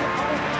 What is it?